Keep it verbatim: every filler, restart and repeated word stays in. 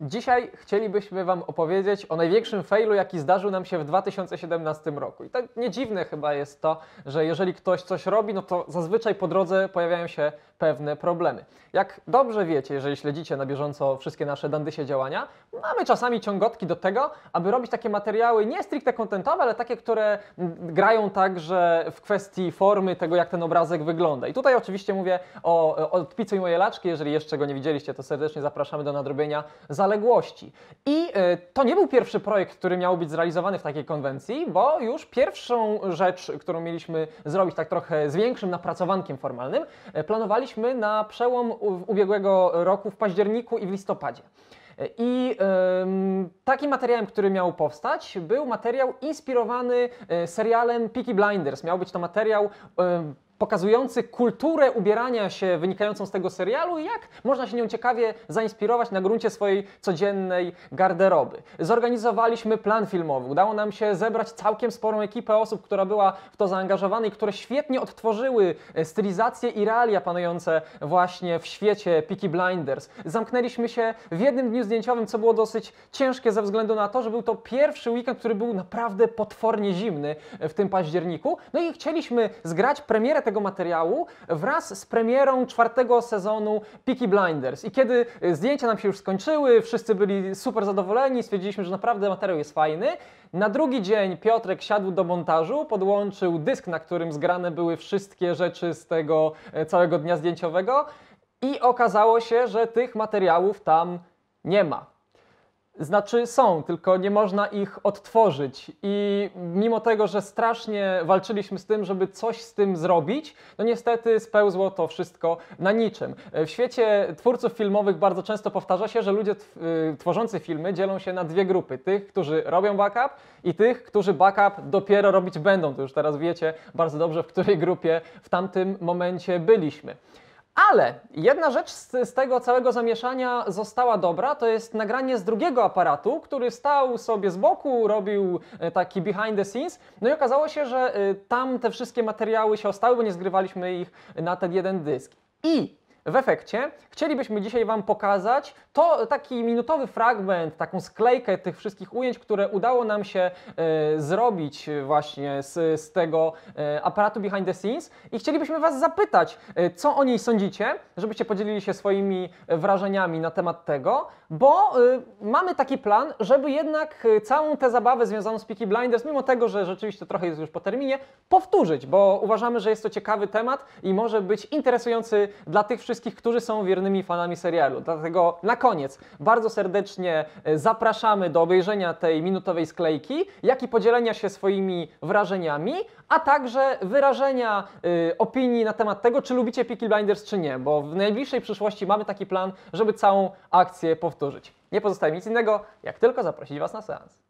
Dzisiaj chcielibyśmy Wam opowiedzieć o największym failu, jaki zdarzył nam się w dwa tysiące siedemnastym roku. I tak nie dziwne chyba jest to, że jeżeli ktoś coś robi, no to zazwyczaj po drodze pojawiają się pewne problemy. Jak dobrze wiecie, jeżeli śledzicie na bieżąco wszystkie nasze dandysie działania, mamy czasami ciągotki do tego, aby robić takie materiały nie stricte kontentowe, ale takie, które grają także w kwestii formy tego, jak ten obrazek wygląda. I tutaj oczywiście mówię o Odpicuj moje laczki, jeżeli jeszcze go nie widzieliście, to serdecznie zapraszamy do nadrobienia zaległości. I to nie był pierwszy projekt, który miał być zrealizowany w takiej konwencji, bo już pierwszą rzecz, którą mieliśmy zrobić tak trochę z większym napracowankiem formalnym, planowaliśmy na przełom ubiegłego roku w październiku i w listopadzie. I yy, takim materiałem, który miał powstać, był materiał inspirowany serialem Peaky Blinders. Miał być to materiał yy, pokazujący kulturę ubierania się wynikającą z tego serialu i jak można się nią ciekawie zainspirować na gruncie swojej codziennej garderoby. Zorganizowaliśmy plan filmowy. Udało nam się zebrać całkiem sporą ekipę osób, która była w to zaangażowana i które świetnie odtworzyły stylizację i realia panujące właśnie w świecie Peaky Blinders. Zamknęliśmy się w jednym dniu zdjęciowym, co było dosyć ciężkie ze względu na to, że był to pierwszy weekend, który był naprawdę potwornie zimny w tym październiku. No i chcieliśmy zgrać premierę tego materiału wraz z premierą czwartego sezonu Peaky Blinders. I kiedy zdjęcia nam się już skończyły, wszyscy byli super zadowoleni, stwierdziliśmy, że naprawdę materiał jest fajny. Na drugi dzień Piotrek siadł do montażu, podłączył dysk, na którym zgrane były wszystkie rzeczy z tego całego dnia zdjęciowego i okazało się, że tych materiałów tam nie ma. Znaczy są, tylko nie można ich odtworzyć i mimo tego, że strasznie walczyliśmy z tym, żeby coś z tym zrobić, no niestety spełzło to wszystko na niczym. W świecie twórców filmowych bardzo często powtarza się, że ludzie tworzący filmy dzielą się na dwie grupy. Tych, którzy robią backup i tych, którzy backup dopiero robić będą. To już teraz wiecie bardzo dobrze, w której grupie w tamtym momencie byliśmy. Ale jedna rzecz z, z tego całego zamieszania została dobra, to jest nagranie z drugiego aparatu, który stał sobie z boku, robił taki behind the scenes, no i okazało się, że tam te wszystkie materiały się ostały, bo nie zgrywaliśmy ich na ten jeden dysk. I w efekcie chcielibyśmy dzisiaj Wam pokazać to taki minutowy fragment, taką sklejkę tych wszystkich ujęć, które udało nam się y, zrobić właśnie z, z tego y, aparatu behind the scenes i chcielibyśmy Was zapytać, y, co o niej sądzicie, żebyście podzielili się swoimi wrażeniami na temat tego, bo y, mamy taki plan, żeby jednak całą tę zabawę związaną z Peaky Blinders, mimo tego, że rzeczywiście trochę jest już po terminie, powtórzyć, bo uważamy, że jest to ciekawy temat i może być interesujący dla tych wszystkich, wszystkich, którzy są wiernymi fanami serialu. Dlatego na koniec bardzo serdecznie zapraszamy do obejrzenia tej minutowej sklejki, jak i podzielenia się swoimi wrażeniami, a także wyrażenia y, opinii na temat tego, czy lubicie Peaky Blinders, czy nie, bo w najbliższej przyszłości mamy taki plan, żeby całą akcję powtórzyć. Nie pozostaje mi nic innego, jak tylko zaprosić Was na seans.